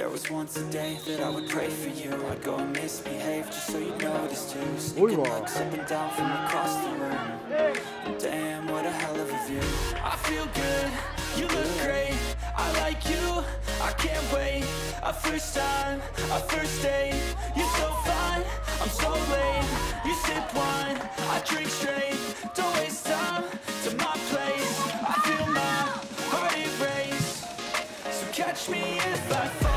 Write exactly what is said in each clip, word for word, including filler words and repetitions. There was once a day that I would pray for you. I'd go and misbehave just so you noticed too. Sneaking looks up and down from across the room. Damn, what a hell of a view. I feel good, you look great. I like you, I can't wait. A first time, a first date. You're so fine, I'm so late. You sip wine, I drink straight. Don't waste time to my place. I feel my heart erase. So catch me if I fall.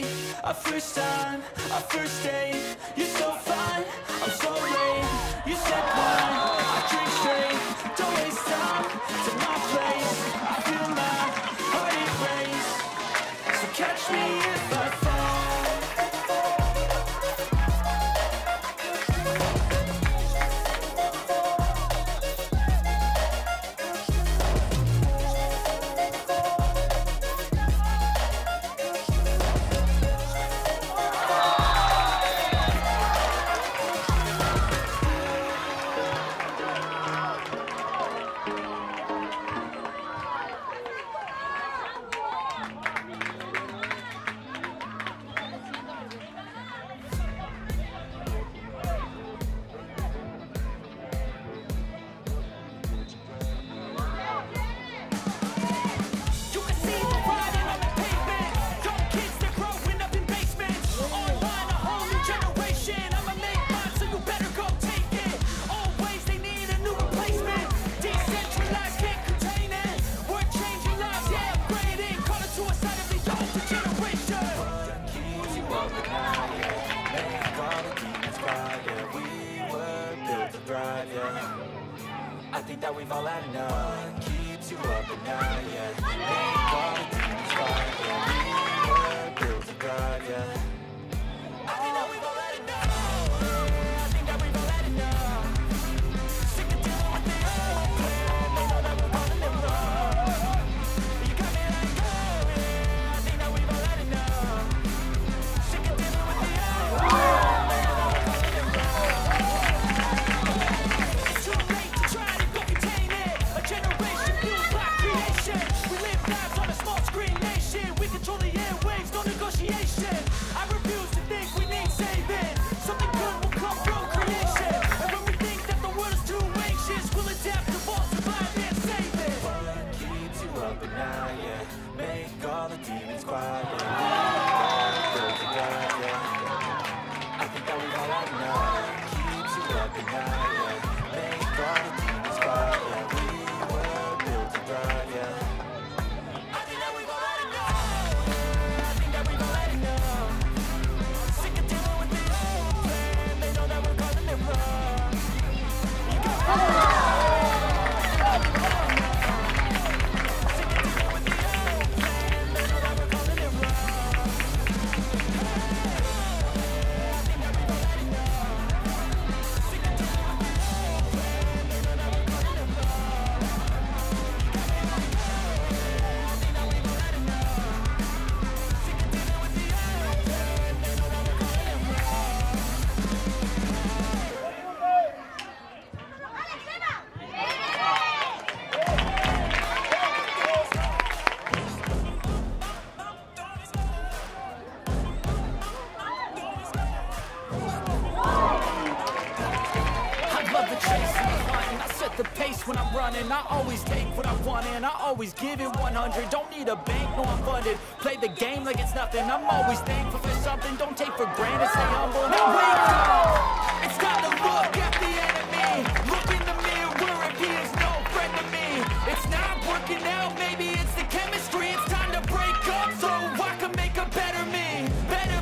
A first time, a first date. You're so fine, I'm so late. You said wine, I drink straight. Don't waste time to my place. I feel my heart erase. So catch me if I I think that we've all had enough. Keeps you up at night, yeah. I think that we've all had enough. I think that we've all had enough. Sick of dealing with this. I know that we're falling in love. You got me like, oh yeah. I think that we've all had enough. Sick of dealing with this. I know I always take what I want and I always give it one hundred. Don't need a bank, no, I'm funded. Play the game like it's nothing. I'm always thankful for something. Don't take for granted, stay humble. Now wake up! It's time to look at the enemy. Look in the mirror and he is no friend to me. It's not working out, maybe it's the chemistry. It's time to break up so I can make a better me. Better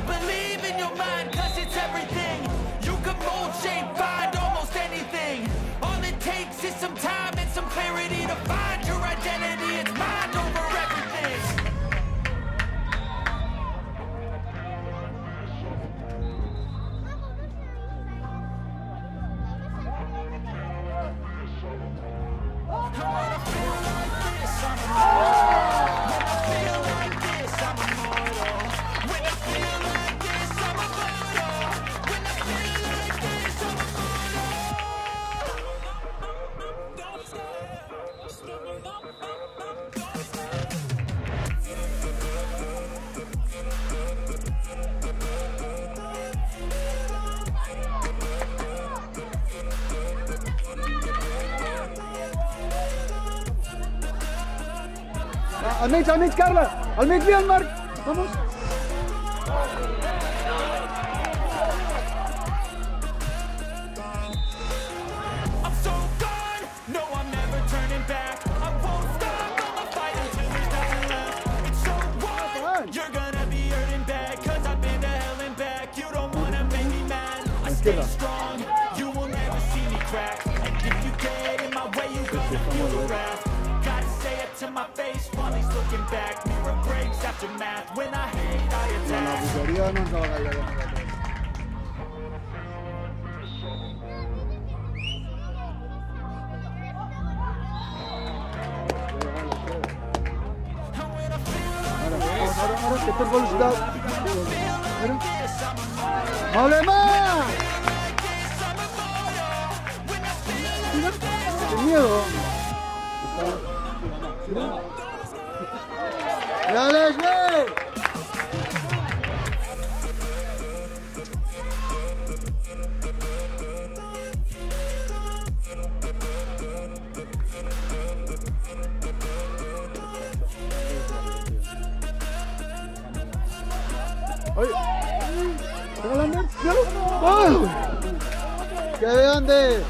al mig, al mig, Carla, al mig, bien, Marc, vamos. Izquierda. Ahora, ahora, ¡qué miedo! ¡Ya les ve! ¡Oye! ¿Tengo la mierda? ¡Oh! ¡Qué grande!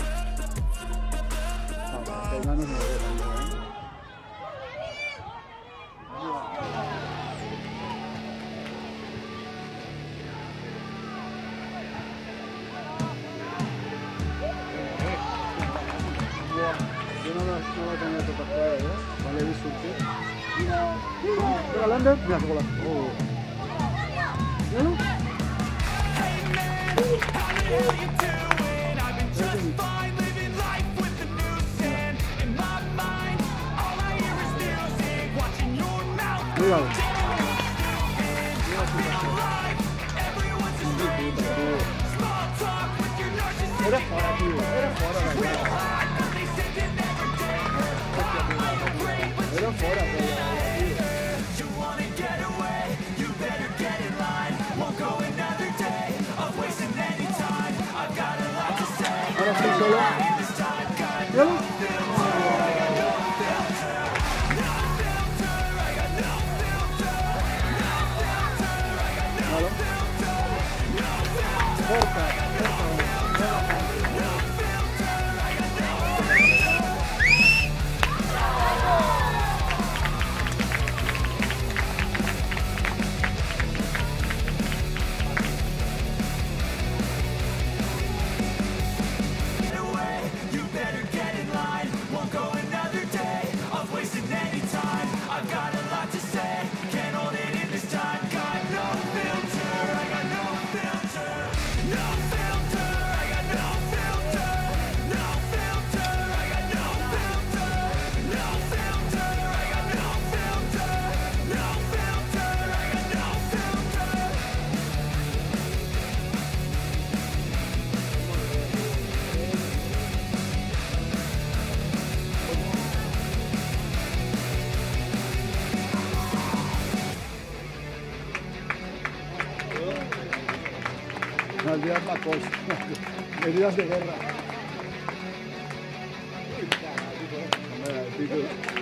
Heridas de guerra.